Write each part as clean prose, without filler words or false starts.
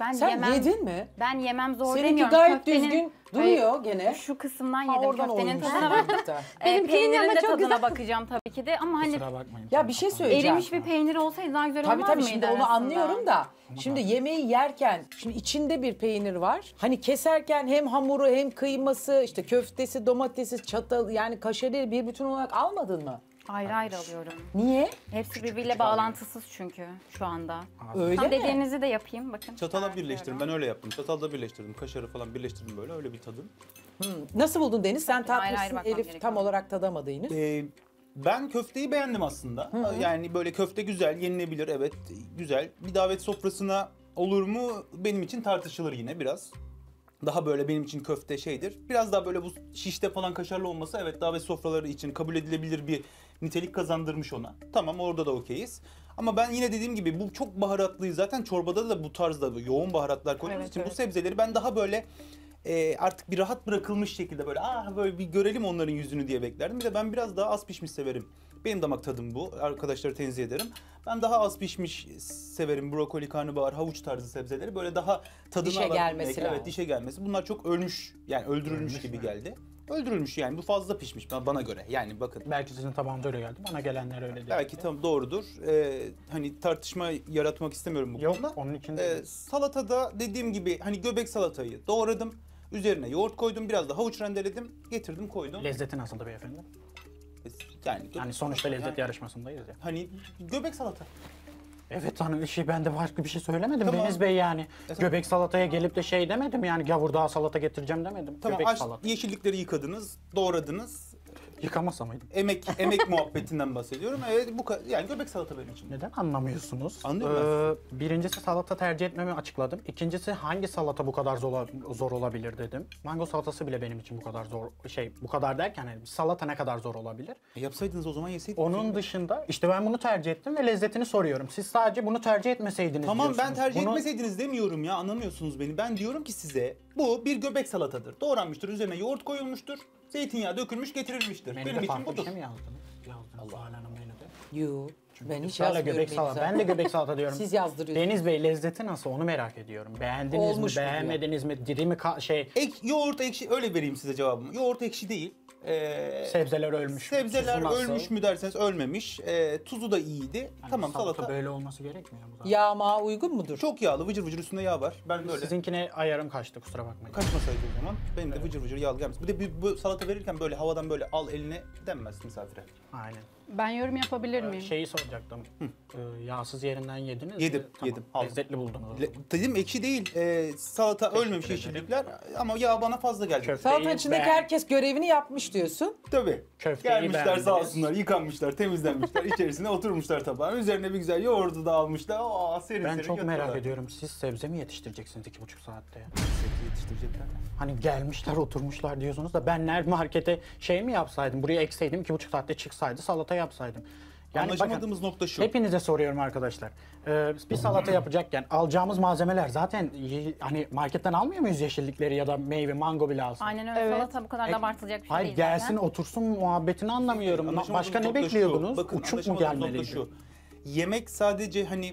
Ben sen yemem, yedin mi? Ben yemem zor seninki demiyorum. Seninki gayet köftenin, düzgün duruyor gene. Şu kısımdan yedim köftenin tadına baktım. Peynirin de tadına güzel. Bakacağım tabii ki de ama hani. Ya bir şey söyleyeceğim. Erimiş bir peynir olsaydı daha güzel olmaz mıydı? Tabii şimdi onu anlıyorum da. Şimdi yemeği yerken şimdi içinde bir peynir var. Hani keserken hem hamuru hem kıyması işte köftesi domatesi çatal yani kaşarı bir bütün olarak almadın mı? Ayrı ayrı alıyorum. Niye? Hepsi birbiriyle bağlantısız çünkü şu anda. Öyle tam mi? Dediğinizi de yapayım bakın. Çatala birleştirdim ben öyle yaptım. Çatalda birleştirdim. Kaşarı falan birleştirdim böyle öyle bir tadım. Nasıl buldun Deniz? Sen tatlısın Elif gerekiyor. Tam olarak tadamadı yine. Ben köfteyi beğendim aslında. Hı -hı. Yani böyle köfte güzel yenilebilir evet güzel. Bir davet sofrasına olur mu benim için tartışılır yine biraz. Daha böyle benim için köfte şeydir. Biraz daha böyle bu şişte falan kaşarlı olması evet davet sofraları için kabul edilebilir bir nitelik kazandırmış ona. Tamam orada da okeyiz. Ama ben yine dediğim gibi bu çok baharatlıyı zaten çorbada da bu tarzda yoğun baharatlar koyduğumuz evet, için evet. Bu sebzeleri ben daha böyle artık bir rahat bırakılmış şekilde böyle böyle bir görelim onların yüzünü diye beklerdim. Bir de ben biraz daha az pişmiş severim. Benim damak tadım bu. Arkadaşları tenzih ederim. Ben daha az pişmiş severim. Brokoli, karnabahar, havuç tarzı sebzeleri böyle daha tadına dişe gelmesi lazım. Evet, dişe gelmesi. Bunlar çok ölmüş yani öldürülmüş gibi geldi. Öldürülmüş yani bu fazla pişmiş bana göre yani bakın. Belki sizin tabağınıza öyle geldi bana gelenler öyle değil. Belki tam doğrudur. Hani tartışma yaratmak istemiyorum bu konuda. Yok onun için değil. Salatada dediğim gibi hani göbek salatayı doğradım. Üzerine yoğurt koydum biraz da havuç rendeledim getirdim koydum. Lezzeti nasıldı beyefendi? Yani sonuçta lezzet yarışmasındayız ya. Hani göbek salata. Evet hanım şey ben de başka bir şey söylemedim tamam. Deniz Bey yani. Göbek salataya gelip de şey demedim yani gavur daha salata getireceğim demedim. Tamam göbek salata. Yeşillikleri yıkadınız, doğradınız. Yıkamasa mıydım? Emek muhabbetinden bahsediyorum. Evet bu yani göbek salata benim için. Neden anlamıyorsunuz? Anlıyorum birincisi salata tercih etmemi açıkladım. İkincisi hangi salata bu kadar zor olabilir dedim. Mango salatası bile benim için bu kadar zor bu kadar derken yani salata ne kadar zor olabilir? Yapsaydınız o zaman yeseydiniz. Onun dışında işte ben bunu tercih ettim ve lezzetini soruyorum. Siz sadece bunu tercih etmeseydiniz tamam diyorsunuz. Ben tercih etmeseydiniz demiyorum ya anlamıyorsunuz beni. Ben diyorum ki size bu bir göbek salatadır. Doğranmıştır, üzerine yoğurt koyulmuştur. Zeytinyağı dökülmüş getirilmiştir. Menüde benim için budur. Şey yazdınız Allah'ın menüde. Yoo. Ben hiç yazmıyorum. Ben de göbek salata diyorum. Siz yazdırıyorsunuz. Deniz Bey lezzeti nasıl onu merak ediyorum. Beğendiniz mi beğenmediniz mi? Diri mi yoğurt ekşi öyle vereyim size cevabımı. Yoğurt ekşi değil. Sebzeler ölmüş. Sebzeler ölmüş mü derseniz ölmemiş. Tuzu da iyiydi. Yani tamam salata böyle olması gerekmiyor mu? Yağma uygun mudur? Çok yağlı vıcır vıcır üstünde yağ var. Ben böyle. Sizinkine ayarım kaçtı kusura bakmayın. Kaçmasaydı o zaman benim de vıcır vıcır yağlı gelmez. Bir de bu salata verirken böyle havadan böyle al eline denmez misafire. Aynen. Ben yorum yapabilir miyim? Şeyi soracaktım. Yağsız yerinden yediniz mi? Tamam. Yedim. Lezzetli buldum. Dedim ekşi değil. Salata ölmemiş yeşillikler ama yağ bana fazla geldi. Salata içindeki herkes görevini yapmış diyorsun. Tabii. Köfteyi gelmişler sağ olsunlar, yıkanmışlar, temizlenmişler, içerisine oturmuşlar tabağın. Üzerine bir güzel yoğurdu da almışlar. Ben çok merak ediyorum. Siz sebze mi yetiştireceksiniz 2,5 saatte? Sebze yetiştirecekler. Hani gelmişler oturmuşlar diyorsunuz da ben nerede markete şey mi yapsaydım? Buraya ekseydim 2,5 saatte çıksaydı salata yapsaydım. Yani anlaşamadığımız nokta şu. Hepinize soruyorum arkadaşlar. Bir salata yapacakken alacağımız malzemeler zaten hani marketten almıyor muyuz yeşillikleri ya da meyve mango bile alsın? Aynen öyle evet. Salata bu kadar abartılacak bir şey değil. Hayır gelsin yani. Otursun muhabbetini anlamıyorum. Başka ne bekliyordunuz? Bakın, uçuk mu gelmeliydi? Şu. Yemek sadece hani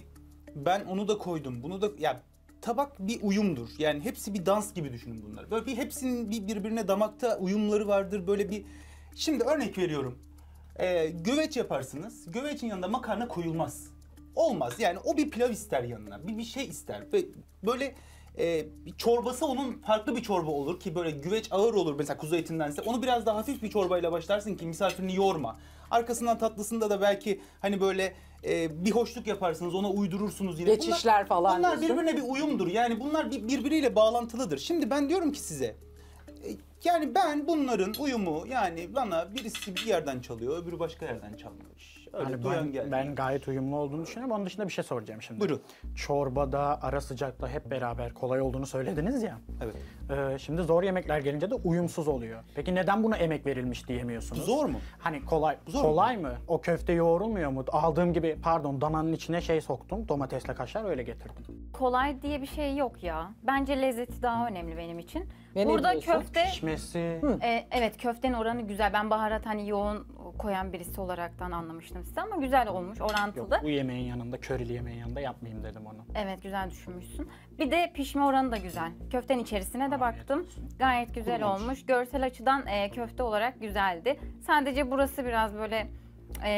ben onu da koydum bunu da ya tabak bir uyumdur. Yani hepsi bir dans gibi düşünün bunlar. Böyle bir hepsinin birbirine damakta uyumları vardır böyle bir. Şimdi örnek veriyorum. Güveç yaparsınız. Güveçin yanında makarna koyulmaz. Olmaz yani o bir pilav ister yanına. Bir şey ister. Ve böyle çorbası onun farklı bir çorba olur ki böyle güveç ağır olur mesela kuzu etindense. Onu biraz daha hafif bir çorbayla başlarsın ki misafirini yorma. Arkasından tatlısında da belki hani böyle bir hoşluk yaparsınız ona uydurursunuz yine. Geçişler bunlar, falan. Bunlar birbirine bir uyumdur. Yani bunlar birbiriyle bağlantılıdır. Şimdi ben diyorum ki size. Yani ben bunların uyumu yani bana birisi bir yerden çalıyor, öbürü başka yerden çalmış. Öyle yani ben gayet uyumlu olduğunu düşünüyorum. Onun dışında bir şey soracağım şimdi. Buyurun. Çorbada, ara sıcakta hep beraber kolay olduğunu söylediniz ya. Evet. Şimdi zor yemekler gelince de uyumsuz oluyor. Peki neden buna emek verilmiş diyemiyorsunuz? Zor mu? Hani kolay. Zor kolay mı? O köfte yoğrulmuyor mu? Aldığım gibi pardon dananın içine şey soktum, domatesle kaşar öyle getirdim. Kolay diye bir şey yok ya. Bence lezzeti daha önemli benim için. Burada köfte pişmesi. Evet köftenin oranı güzel. Ben baharat hani yoğun koyan birisi olaraktan anlamıştım sizi ama güzel olmuş, orantılı. Yok, bu yemeğin yanında, körili yemeğin yanında yapmayayım dedim onu. Evet, güzel düşünmüşsün. Bir de pişme oranı da güzel. Köftenin içerisine de baktım. Gayet güzel olmuş. Görsel açıdan köfte olarak güzeldi. Sadece burası biraz böyle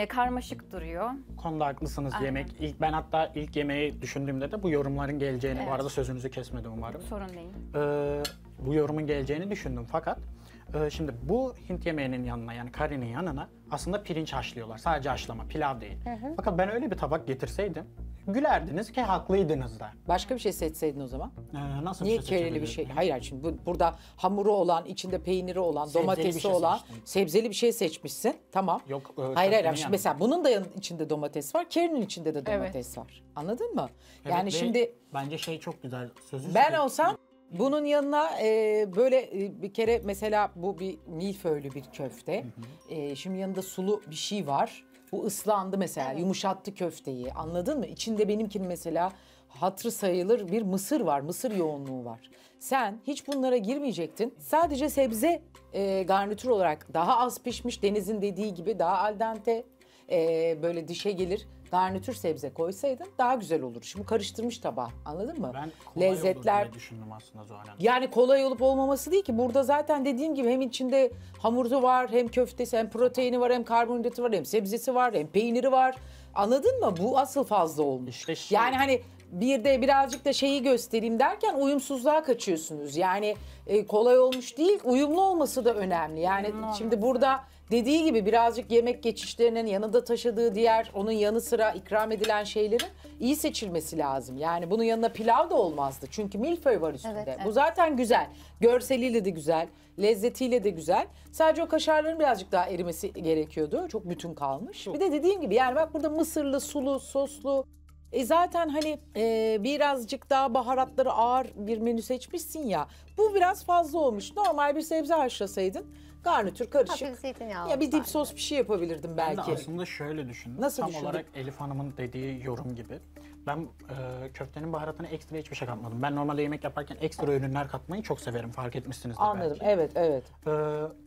karmaşık duruyor. Konuda haklısınız. Aynen. Yemek. Ben hatta ilk yemeği düşündüğümde de bu yorumların geleceğini, bu arada sözünüzü kesmedim umarım. Sorun değil. Bu yorumun geleceğini düşündüm fakat şimdi bu Hint yemeğinin yanına, yani karinin yanına aslında pirinç haşlıyorlar. Sadece haşlama, pilav değil. Hı hı. Fakat ben öyle bir tabak getirseydim gülerdiniz ki haklıydınız da. Başka bir şey seçseydin o zaman. Nasıl niye kereli bir şey? Hayır, şimdi burada hamuru olan, içinde peyniri olan, sebzeli domatesi şey olan, sebzeli bir şey seçmişsin. Tamam. Yok, hayır. Şimdi mesela bunun da içinde domates var, kerinin içinde de domates var. Anladın mı? Evet, yani şimdi... Bence şey çok güzel. Ben olsam... Bunun yanına böyle bir kere mesela bu bir milföylü bir köfte. Hı hı. Şimdi yanında sulu bir şey var. Bu ıslandı mesela, yumuşattı köfteyi. Anladın mı? İçinde benimkinin mesela hatırı sayılır bir mısır var. Mısır yoğunluğu var. Sen hiç bunlara girmeyecektin. Sadece sebze garnitür olarak daha az pişmiş. Deniz'in dediği gibi daha al dente böyle dişe gelir. Garnitür sebze koysaydın daha güzel olur. Şimdi karıştırmış tabağı, anladın mı? Ben kolay olur diye düşündüm aslında Zuhal Hanım. Yani kolay olup olmaması değil ki. Burada zaten dediğim gibi hem içinde hamuru var, hem köftesi, hem proteini var, hem karbonhidratı var, hem sebzesi var, hem peyniri var. Anladın mı? Bu asıl fazla olmuş. İşte şey... Yani hani bir de birazcık da şeyi göstereyim derken uyumsuzluğa kaçıyorsunuz. Yani kolay olmuş değil, uyumlu olması da önemli. Yani şimdi burada... Dediği gibi birazcık yemek geçişlerinin yanında taşıdığı diğer, onun yanı sıra ikram edilen şeylerin iyi seçilmesi lazım. Yani bunun yanına pilav da olmazdı. Çünkü milföy var üstünde. Evet, evet. Bu zaten güzel. Görseliyle de güzel, lezzetiyle de güzel. Sadece o kaşarların birazcık daha erimesi gerekiyordu. Çok bütün kalmış. Bir de dediğim gibi yani bak burada mısırlı, sulu, soslu. Zaten hani birazcık daha baharatları ağır bir menü seçmişsin ya. Bu biraz fazla olmuş. Normal bir sebze haşlasaydın. Garnitür karışık. Ya bir dip sos bir şey yapabilirdim belki. Ben de aslında şöyle düşündüm. Nasıl tam düşündün? Olarak Elif Hanım'ın dediği yorum gibi. Ben köftenin baharatına ekstra hiçbir şey katmadım. Ben normalde yemek yaparken ekstra ürünler katmayı çok severim. Fark etmişsiniz de belki. Anladım. Evet, evet.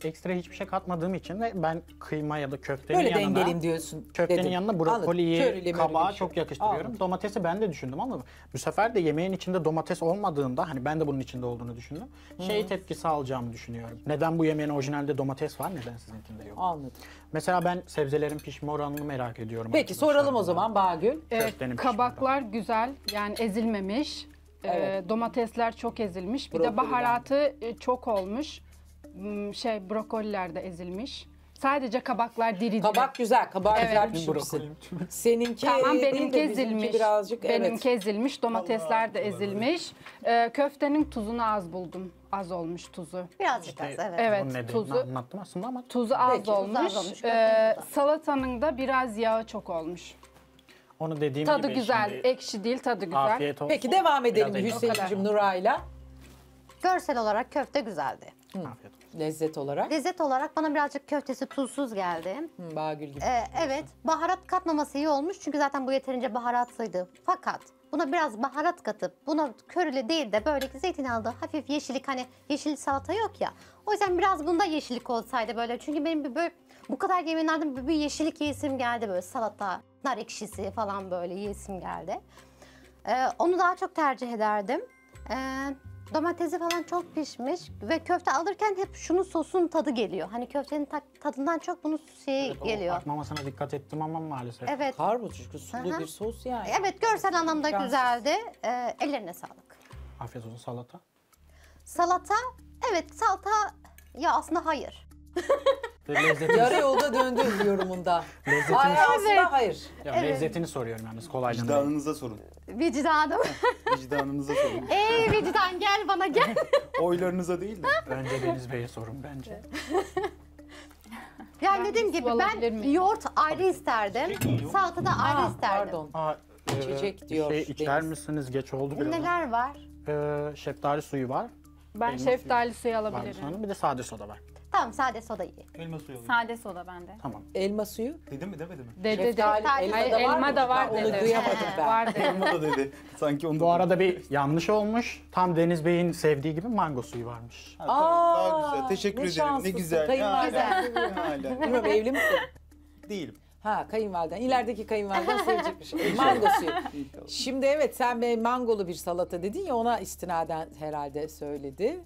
Ekstra hiçbir şey katmadığım için de ben kıyma ya da köftenin böyle yanına... Böyle dengelim diyorsun. Köftenin yanına brokoliyi, kabağı çok yakıştırıyorum. Anladım. Domatesi ben de düşündüm ama bu sefer de yemeğin içinde domates olmadığında, hani ben de bunun içinde olduğunu düşündüm. Şey tepkisi alacağımı düşünüyorum. Neden bu yemeğin orijinalde domates var, neden sizinkinde yok? Anladım. Mesela ben sebzelerin pişme oranını merak ediyorum. Peki soralım o zaman Bağgül. Kabaklar güzel, yani ezilmemiş. Evet. Domatesler çok ezilmiş. Brokoli bir de baharatı çok olmuş. Şey, brokoliler de ezilmiş. Sadece kabaklar diri. Kabak güzel, kabak güzel. Seninki tamam, benimki ezilmiş. Birazcık, benimki ezilmiş, domatesler de ezilmiş. Köftenin tuzunu az buldum. Az olmuş tuzu. Birazcık işte, az, evet. Tuzu anlattım aslında ama. Tuzu az olmuş. Salatanın da biraz yağı çok olmuş. Onu dediğim tadı gibi güzel, şimdi... ekşi değil, tadı güzel. Afiyet olsun. Peki devam edelim Hüseyin'cim Nuray'la. Görsel olarak köfte güzeldi. Hı. Afiyet olsun. Lezzet olarak? Lezzet olarak bana birazcık köftesi tuzsuz geldi. Hı, Bağgül gibi. Evet, baharat katmaması iyi olmuş çünkü zaten bu yeterince baharatlıydı. Fakat buna biraz baharat katıp, buna körüle değil de böyle zeytin aldı, hafif yeşillik, hani yeşil salata yok ya. O yüzden biraz bunda yeşillik olsaydı böyle. Çünkü benim bir böyle bu kadar yemeğlerden bir yeşillik yesim geldi böyle, salata, nar ekşisi falan böyle yesim geldi. Onu daha çok tercih ederdim. Domatesi falan çok pişmiş ve köfte alırken hep şunun sosun tadı geliyor. Hani köftenin tadından çok bunun geliyor. Atmamasına dikkat ettim ama maalesef. Evet. Karbo çünkü sulu bir sos yani. Evet, görsel anlamda güzeldi. Ellerine sağlık. Afiyet olsun. Salata? Salata, evet salata ya aslında hayır. Yarı yolda döndü yorumunda. Lezzetini hayır. Ya, lezzetini soruyorum yalnız, kolaydan. Vicdanınıza sorun. Vicdanım. Vicdanınıza sorun. Vicdan gel bana gel. Oylarınıza değil de. Önce Deniz Bey'e sorun bence. Yani dediğim gibi ben yoğurt ayrı isterdim. Salata da ayrı isterdim. Pardon. İçecek diyor. İçer misiniz? Geç oldu biraz. Neler var? Şeftali suyu var. Ben şeftali suyu alabilirim. Bir de sade soda var. Tamam, sade soda iyi. Elma suyu alayım. Sade soda bende. Tamam. Elma suyu? Dedim mi demedi mi? Dedi. Elma da var dedi. Onu duyamadım ben. Var dedi. Elma da dedi. Sanki onu da. Bu arada bir yanlış olmuş. Tam Deniz Bey'in sevdiği gibi mango suyu varmış. Ha, daha güzel. Teşekkür ederim. Ne güzel. Kayınvaliden. Evli misin? Değilim. Ha, kayınvaliden. İlerideki kayınvaliden sevecekmiş. Mango suyu. Şimdi evet, sen be mangolu bir salata dedin ya, ona istinaden herhalde söyledi.